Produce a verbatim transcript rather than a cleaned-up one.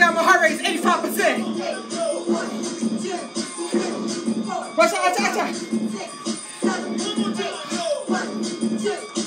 now my heart rate is eighty-five percent. Watch out, watch out, watch out.